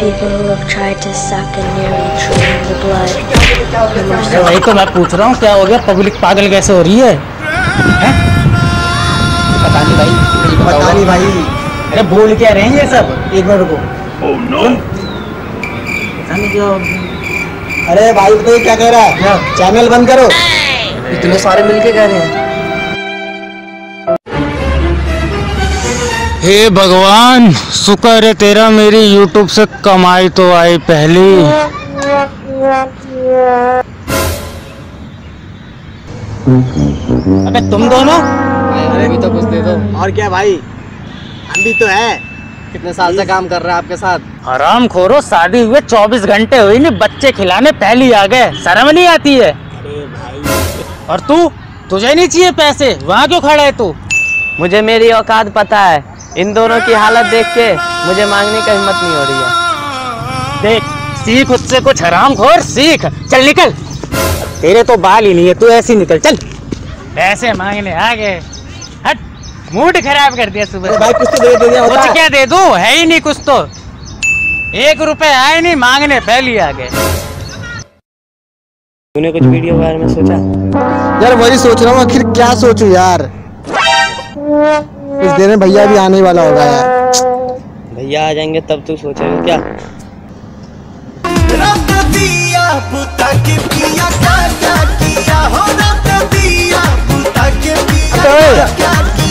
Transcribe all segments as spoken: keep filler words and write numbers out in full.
people who have tried to suck and nearly drain the blood. तो वही तो मैं पूछ रहा हूँ, क्या हो गया? पब्लिक पागल कैसे हो रही है? हैं? पता नहीं भाई, पता नहीं भाई। अरे बोल क्या रहे हैं ये सब? एक बार रुको। Oh no! नहीं क्यों? अरे भाई बताइए क्या कह रहा है? चैनल बंद करो। इतने सारे मिलके कह रहे हैं। हे भगवान, शुक्र है तेरा मेरी YouTube से कमाई तो आई पहली। अबे तुम दोनों, अरे भी तो कुछ दे दो। और क्या भाई, हम भी तो है। कितने साल से काम कर रहे हैं आपके साथ। हराम खोरो, शादी हुए चौबीस घंटे हुई नहीं, बच्चे खिलाने पहली आ गए। शर्म नहीं आती है? अरे भाई, और तू, तुझे नहीं चाहिए पैसे? वहाँ क्यों खड़ा है तू? मुझे मेरी औकात पता है। इन दोनों की हालत देख के मुझे मांगने का हिम्मत नहीं हो रही है। देख, सीख उससे कुछ, हरामखोर सीख। चल निकल, तेरे तो बाल ही नहीं है, तू ऐसे निकल। चल पैसे मांगने आ गए, हट। मूड खराब कर दिया सुबह। तो भाई कुछ तो दे दे दिया होता। कुछ क्या दे दूं, है ही नहीं कुछ। तो एक रुपए आए नहीं, मांगने पहले आ गए। तूने कुछ वीडियो के बारे में सोचा? यार वही सोच रहा हूँ, आखिर क्या सोचूं यार। इस देर में भैया भी आने वाला होगा यार। भैया आ जाएंगे तब तू सोचेगा क्या।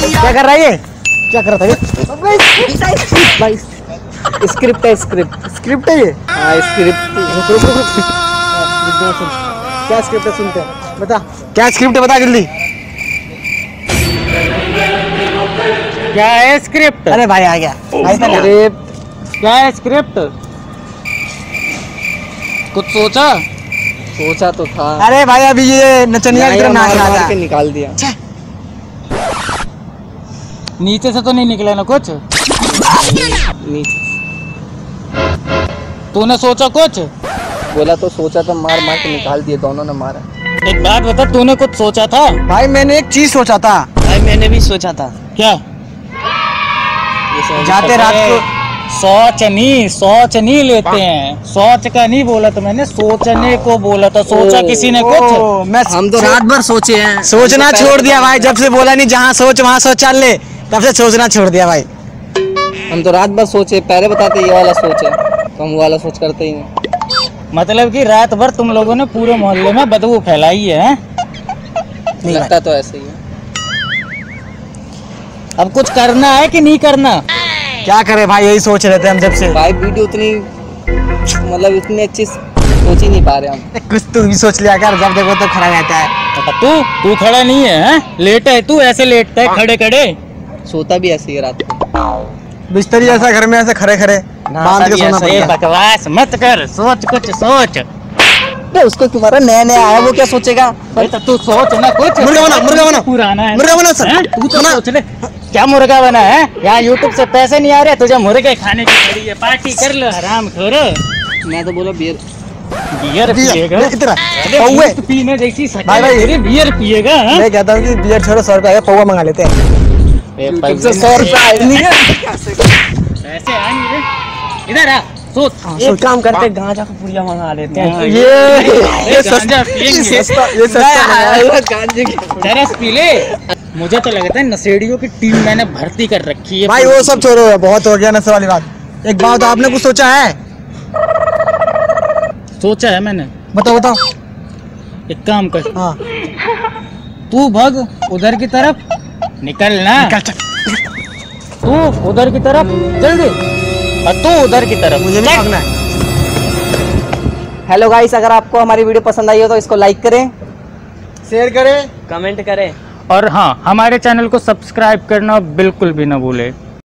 क्या कर रहा है ये? क्या कर रहा था ये? स्क्रिप्ट है, स्क्रिप्ट स्क्रिप्ट है ये। हाँ स्क्रिप्ट। क्या स्क्रिप्ट है सुनते हैं, बता क्या स्क्रिप्ट है, बता जल्दी। क्या है स्क्रिप्ट? अरे भाई आ गया। क्या है स्क्रिप्ट? कुछ सोचा? सोचा तो था। अरे भाई अभी ये नचनिया इधर नाच रहा था, निकाल दिया। नीचे से तो नहीं निकला ना कुछ? नीचे तूने सोचा कुछ? बोला तो सोचा था, मार मार के निकाल दिया, दोनों ने मारा। एक बात बता, तूने कुछ सोचा था? भाई मैंने एक चीज सोचा था। भाई मैंने भी सोचा था। क्या? जाते रात को सोचनी सोचनी लेते हैं। सोच का नहीं बोला तो मैंने, सोचने को बोला था। सोचा किसी ने कुछ? मैं हम तो रात भर सोचे हैं। सोचना छोड़ दिया भाई, जब से बोला नहीं जहाँ सोच वहाँ सोच चल ले, तब से सोचना छोड़ दिया भाई। हम तो रात भर सोचे, पहले बताते ये वाला सोच है तो हम वो वाला सोच करते ही नहीं। मतलब कि रात भर तुम लोगों ने पूरे मोहल्ले में बदबू फैलाई है, नहीं लगता तो ऐसे ही है। अब कुछ करना है कि नहीं करना? क्या करें भाई, यही सोच रहे थे हम जब से। भाई वीडियो उतनी मतलब इतनी अच्छी सोच ही नहीं पा रहे हम। कुछ तू भी सोच लिया कर, जब देखो तो खड़ा रहता है। तो तू तू खड़ा नहीं है, है? लेटा है तू, ऐसे लेटता है खड़े खड़े। सोता भी ऐसे ही रात को, बिस्तर जैसा घर में ऐसे खड़े खड़े बांध के सोना पड़ता है। बकवास मत कर, सोच कुछ सोच। तो उसको तुम्हारा नया नया आया, वो क्या सोचेगा? तो तू सोच ना कुछ। मुर्गा बना, मुर्गा बना, पुराना है मुर्गा बना सर। तू तो सोच ले, क्या मुर्गा बना है? यहाँ यूट्यूब से पैसे नहीं आ रहे, तुझे मुर्गे खाने की पड़ी है। पार्टी कर लो हरामखोर। मैं तो बोला बियर बियर पिएगा इतना, पौवे पीने जैसी भाई भाई बियर पिएगा। मैं कहता हूँ कि बियर छोड़ो, सौ रुपया पौवा मंगा लेते हैं। सौ रुपया पैसे आएंगे, इधर आ। तो एक काम करते, गांजा का पुड़िया मंगा लेते हैं। ये ये सस्ता ये सस्ता है। पी ले, मुझे तो लगता है नशेड़ियों की टीम मैंने भर्ती कर रखी है। भाई वो सब छोड़ो, बहुत हो गया नशे वाली बात। एक बात, आपने कुछ सोचा है? सोचा है मैंने। बताओ बताओ। एक काम कर, हाँ तू भग उधर की तरफ, निकल ना तू उधर की तरफ जल्दी, तो उधर की तरफ। मुझे भी भागना है। हेलो गाइस, अगर आपको हमारी वीडियो पसंद आई हो तो इसको लाइक करें, शेयर करें, कमेंट करें, और हाँ हमारे चैनल को सब्सक्राइब करना बिल्कुल भी ना भूलें।